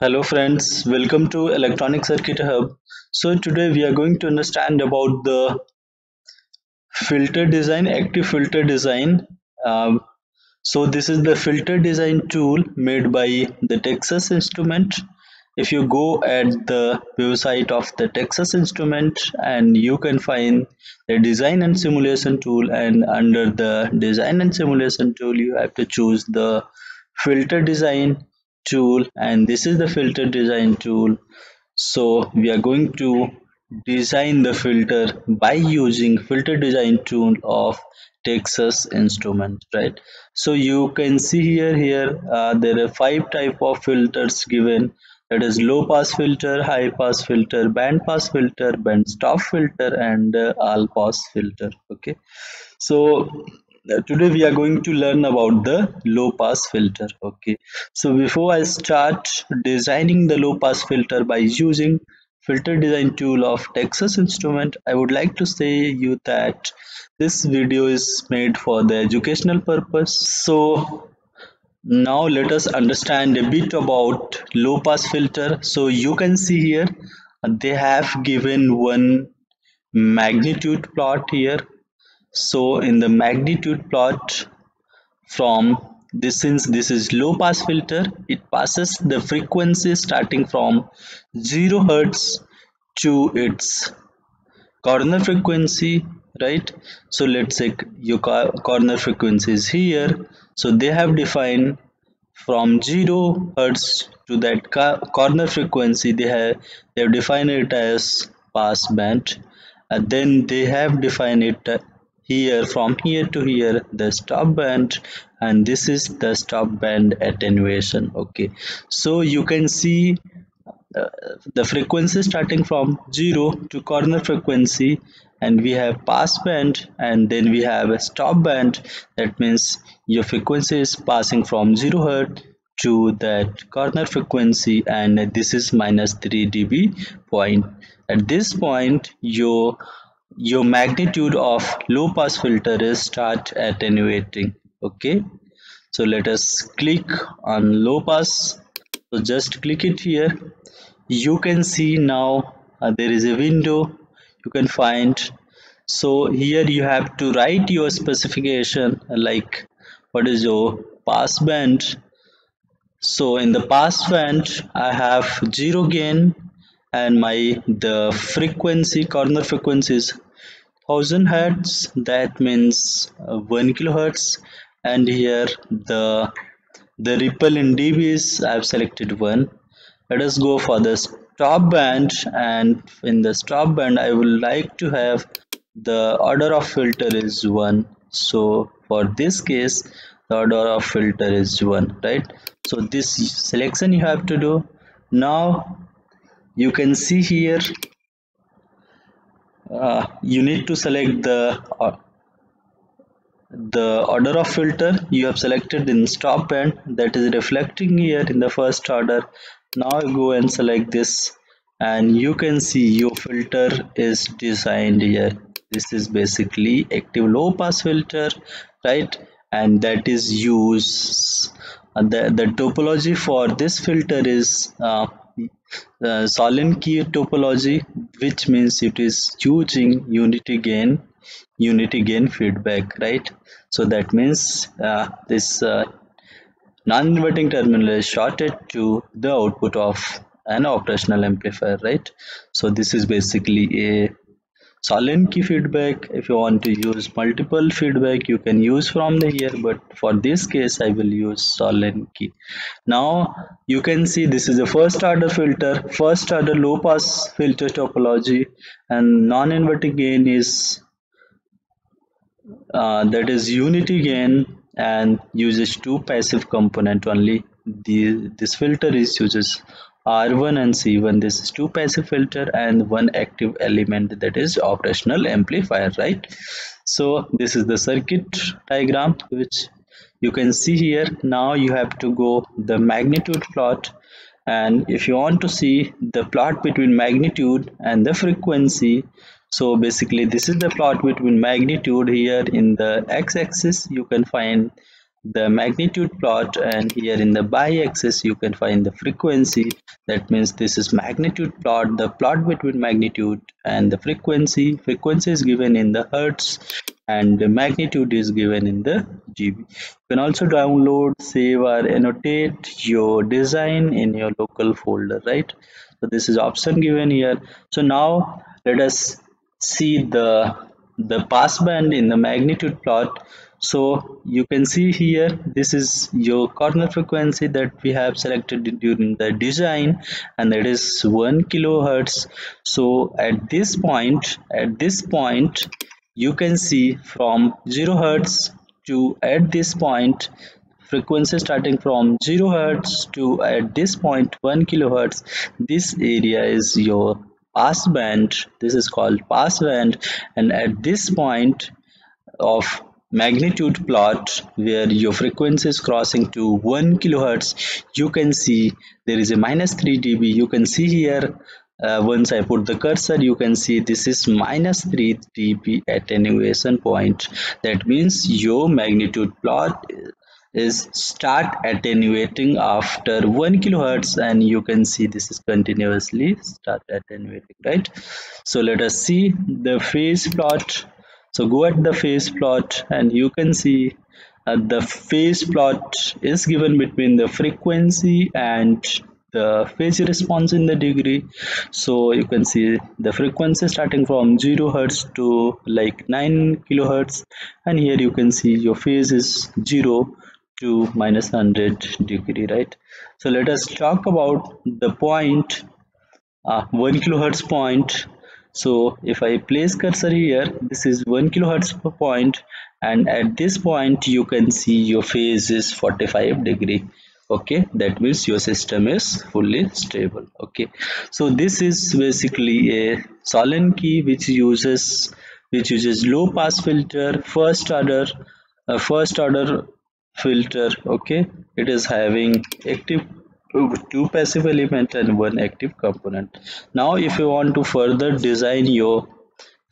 Hello friends, welcome to Electronics Circuit Hub. So today we are going to understand about the filter design, active filter design. So this is the filter design tool made by the Texas Instrument. If you go at the website of the Texas Instrument, and you can find the design and simulation tool, and under the design and simulation tool you have to choose the filter design tool, and this is the filter design tool. So we are going to design the filter by using filter design tool of Texas Instrument, right? So you can see here there are 5 type of filters given, that is low pass filter, high pass filter, band stop filter, and all pass filter. Okay, so today we are going to learn about the low pass filter. Okay, so before I start designing the low pass filter by using filter design tool of Texas Instrument, I would like to say you that this video is made for the educational purpose. So now let us understand a bit about low pass filter. So you can see here they have given one magnitude plot here. So in the magnitude plot, from this, since this is low pass filter, it passes the frequency starting from 0 Hz to its corner frequency, right? So let's say your corner frequency is here, so they have defined from 0 Hz to that corner frequency. They have defined it as pass band, and then they have defined it here, from here to here, the stop band, and this is the stop band attenuation. Okay, so you can see the frequency starting from 0 to corner frequency, and we have pass band, and then we have a stop band. That means your frequency is passing from 0 Hz to that corner frequency, and this is minus 3 dB point. At this point your magnitude of low pass filter is start attenuating. Okay, so let us click on low pass. So just click it here. You can see now there is a window you can find. So here you have to write your specification, like what is your pass band. So in the pass band I have 0 gain, and the frequency, corner frequency, is 1000 Hz, that means 1 kHz, and here the ripple in dBs I have selected 1. Let us go for the stop band, and in the stop band I would like to have the order of filter is 1. So for this case the order of filter is 1, right? So this selection you have to do. Now you can see here you need to select the order of filter you have selected in stop band, that is reflecting here in the first order. Now go and select this, and you can see your filter is designed here. This is basically active low pass filter, right? And that is used, the topology for this filter is Sallen-Key topology, which means it is using unity gain feedback, right? So that means this non-inverting terminal is shorted to the output of an operational amplifier, right? So this is basically a Sallen-Key feedback. If you want to use multiple feedback you can use from the here, but for this case I will use Sallen-Key. Now you can see this is the first order filter, first order low pass filter topology, and non-inverting gain is that is unity gain, and uses 2 passive component only. This filter is uses R1 and C1. This is 2 passive filter and 1 active element, that is operational amplifier, right? So this is the circuit diagram which you can see here. Now you have to go the magnitude plot, and if you want to see the plot between magnitude and the frequency, so basically this is the plot between magnitude. Here in the x-axis you can find the magnitude plot, and here in the y-axis you can find the frequency. That means this is magnitude plot, the plot between magnitude and the frequency. Frequency is given in the hertz and the magnitude is given in the GB. You can also download, save or annotate your design in your local folder, right? So this is option given here. So now let us see the passband in the magnitude plot. So you can see here, this is your corner frequency that we have selected during the design, and that is 1 kHz. So at this point you can see from 0 Hz to at this point, frequency starting from 0 Hz to at this point 1 kHz. This area is your passband. This is called passband. And at this point of magnitude plot, where your frequency is crossing to 1 kHz, you can see there is a -3 dB. you can see here, once I put the cursor, you can see this is -3 dB attenuation point. That means your magnitude plot is start attenuating after 1 kHz, and you can see this is continuously start attenuating, right? So let us see the phase plot. So go at the phase plot, and you can see the phase plot is given between the frequency and the phase response in the degree. So you can see the frequency starting from 0 Hz to like 9 kHz, and here you can see your phase is 0 to -100 degree, right? So let us talk about the point 1 kHz point. So if I place cursor here, this is 1 kHz per point, and at this point you can see your phase is 45 degree. Okay, that means your system is fully stable. Okay, so this is basically a Sallen-Key which uses low pass filter, first order filter. Okay, it is having active 2 passive element and 1 active component. Now if you want to further design your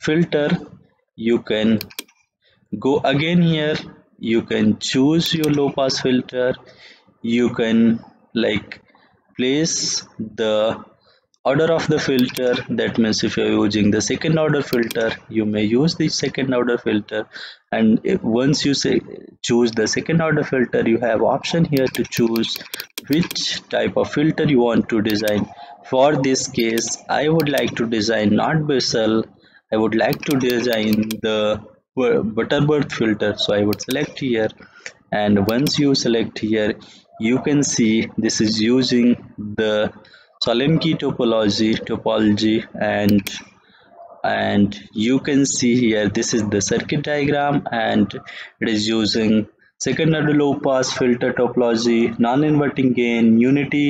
filter, you can go again here, you can choose your low pass filter, you can like place the order of the filter. That means if you are using the second order filter, you may use the second order filter, and once you say choose the second order filter, you have option here to choose which type of filter you want to design. For this case, I would like to design not Bessel, I would like to design the Butterworth filter. So I would select here, and once you select here, you can see this is using the Sallen-Key topology, and you can see here this is the circuit diagram, and it is using second order low pass filter topology, non-inverting gain, unity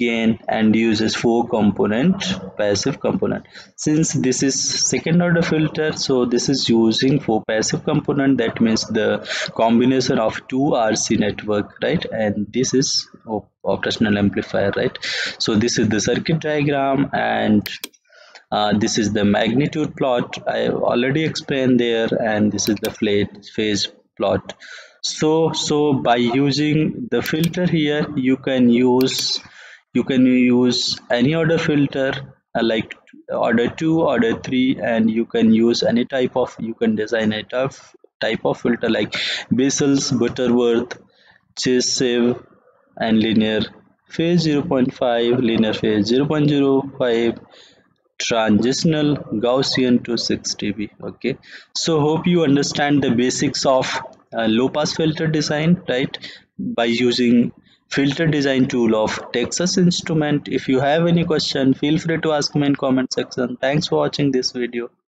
gain, and uses 4 component passive component. Since this is second order filter, so this is using 4 passive component. That means the combination of 2 RC network, right? And this is operational amplifier, right? So this is the circuit diagram, and this is the magnitude plot I already explained there, and this is the phase plot. So by using the filter here, you can use any order filter like order 2, order 3, and you can use any type of, you can design a type of filter like Bessel's, Butterworth, Chebyshev, and linear phase 0.5, linear phase 0.05, transitional, Gaussian to 6 dB. Okay, so hope you understand the basics of low pass filter design, right, by using filter design tool of Texas Instrument. If you have any question, feel free to ask me in comment section. Thanks for watching this video.